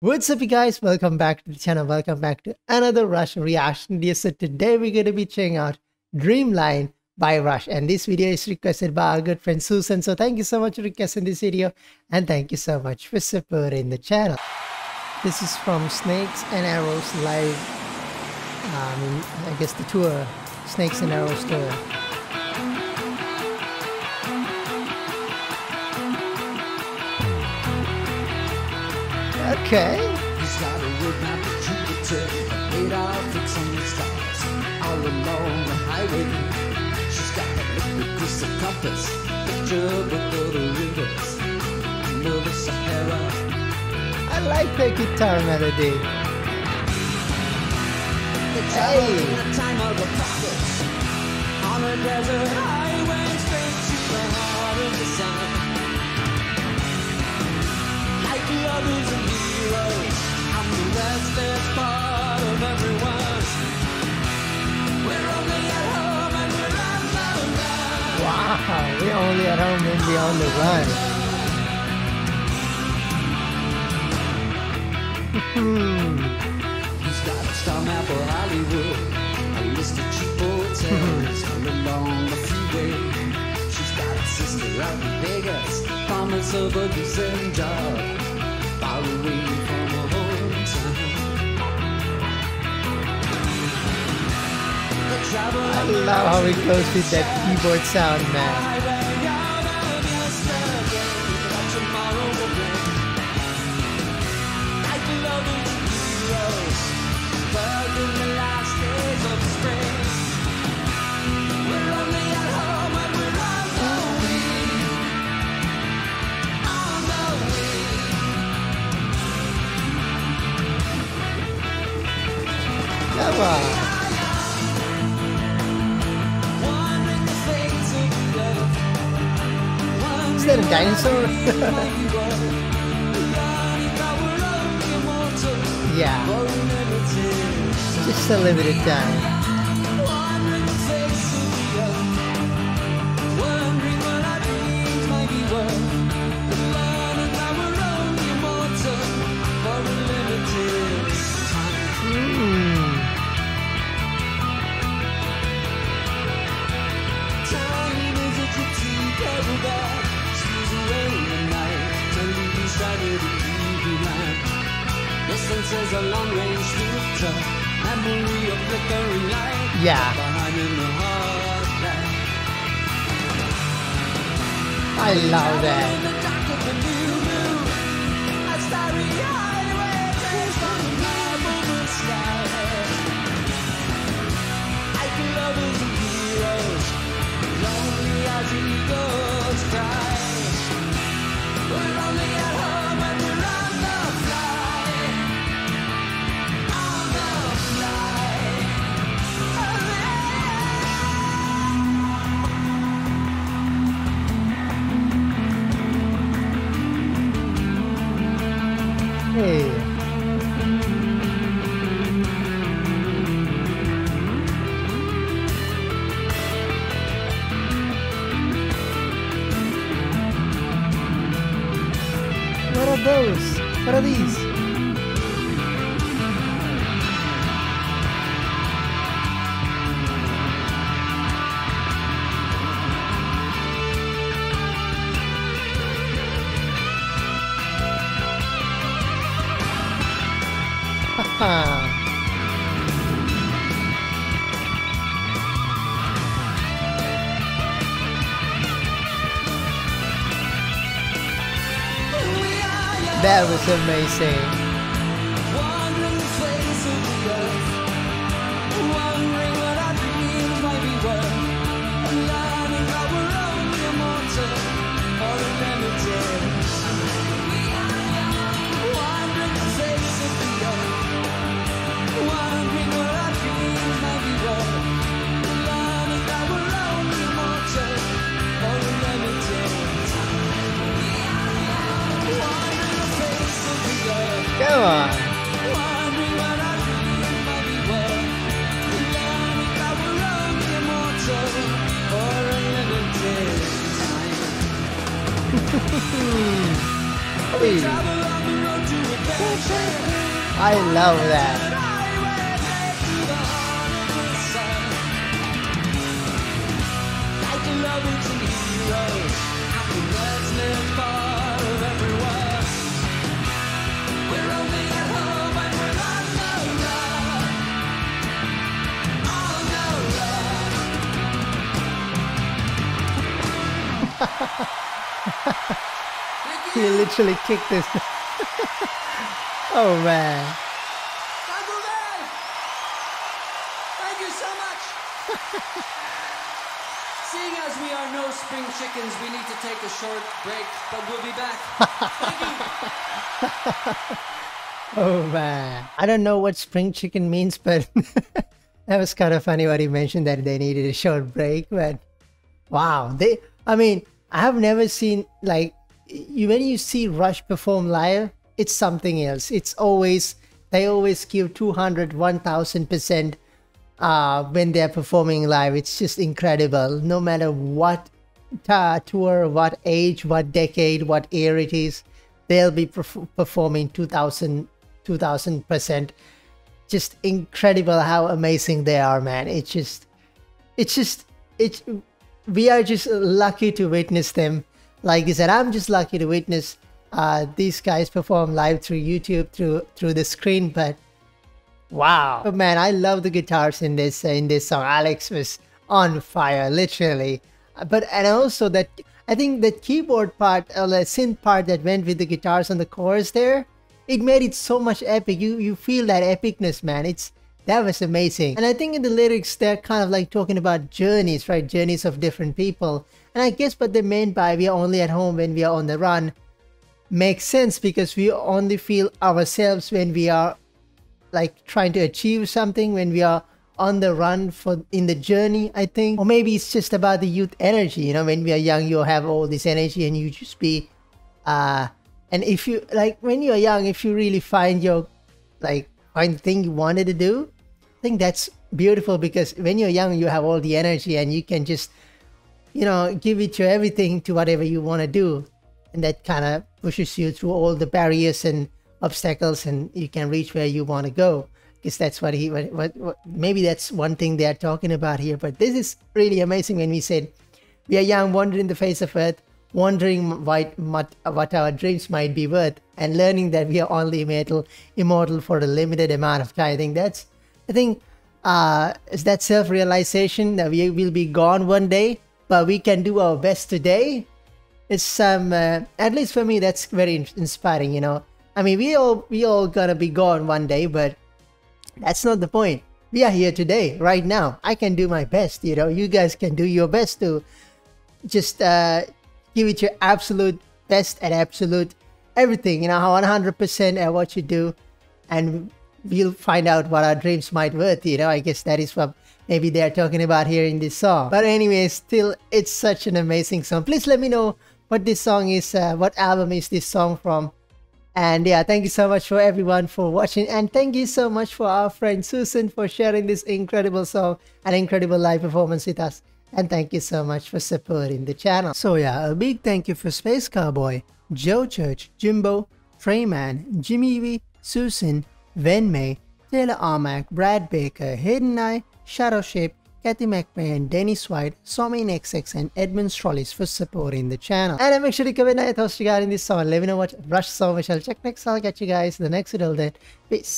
What's up you guys, welcome back to the channel, welcome back to another Rush reaction. So today we're going to be checking out Dreamline by Rush, and this video is requested by our good friend Susan. So thank you so much for requesting this video, and thank you so much for supporting the channel. This is from Snakes and Arrows Live, I guess the tour, Snakes and Arrows tour. Okay. He's got a roadmap to Chipotle, made out of tiny stars. All along the highway, she's got a liquid crystal compass, picture with little rivers under the Sahara. I like that guitar melody. They travel in the time of the prophets, on a desert highway straight to the heart of the sun. Like the others in heroes, I'm the restless part of everyone. We're only at home and we're on the run. Wow, we're only at home and we're on the run. He's got a star map for Hollywood, a list of cheap hotels along the freeway. Sister out in Vegas, promise of a decent job, far away from her hometown. I love how it goes with that keyboard sound, man. Come on. Is that a dinosaur? Yeah. Just a limited time. Yeah. I love that. Those? What are these? Haha. That was amazing. Come on. Hey. I love that. He literally kicked this. Oh man. Uncle Ben! Thank you so much. Seeing as we are no spring chickens, we need to take a short break, but we'll be back. Thank you. Oh man. I don't know what spring chicken means, but that was kind of funny what he mentioned that they needed a short break, but wow. They, I mean, I have never seen like when you see Rush perform live, it's something else. It's always, they always give 200, 1000% when they're performing live. It's just incredible. No matter what tour, what age, what decade, what year it is, they'll be performing 2000%. Just incredible how amazing they are, man. It's just, we are just lucky to witness them. Like I said, I'm just lucky to witness these guys perform live through YouTube, through the screen. But wow, but man, I love the guitars in this song. Alex was on fire, literally. But and also that I think that keyboard part, the synth part that went with the guitars on the chorus there, it made it so much epic. You feel that epicness, man. That was amazing. And I think in the lyrics, they're kind of like talking about journeys, right? Journeys of different people. And I guess what they meant by we are only at home when we are on the run makes sense, because we only feel ourselves when we are like trying to achieve something, when we are on the run in the journey, I think. Or maybe it's just about the youth energy. You know, when we are young, you'll have all this energy and you just be, and if you, like when you're young, if you really find your, like find the thing you wanted to do, I think that's beautiful, because when you're young, you have all the energy and you can just, you know, give it your everything to whatever you want to do. And that kind of pushes you through all the barriers and obstacles, and you can reach where you want to go. Because that's what he, maybe that's one thing they are talking about here. But this is really amazing when we said, we are young, wandering the face of earth, wondering what our dreams might be worth, and learning that we are only immortal for a limited amount of time. I think that's, is that self-realization that we will be gone one day, but we can do our best today. It's some, at least for me, that's very inspiring, you know. I mean, we all gonna be gone one day, but that's not the point. We are here today, right now. I can do my best, you know. You guys can do your best to just give it your absolute best and absolute everything, you know, 100% at what you do, and we'll find out what our dreams might worth, you know. I guess that is what maybe they are talking about here in this song. But anyway, still, it's such an amazing song. Please let me know what this song is, what album is this song from. And yeah, thank you so much for everyone for watching, and thank you so much for our friend Susan for sharing this incredible song and incredible live performance with us. And thank you so much for supporting the channel. So yeah, a big thank you for Space Cowboy, Joe Church, Jimbo, Treyman, Jimmy V, Susan, Venmay, Taylor Armack, Brad Baker, Hayden Nye, Shadow Shape, Kathy McMahon, Dennis White, Somin XX, and Edmund Strollis for supporting the channel. And make sure to comment your thoughts regarding this song. Let me know what Rush song we shall check next. I'll catch you guys in the next video then. Peace.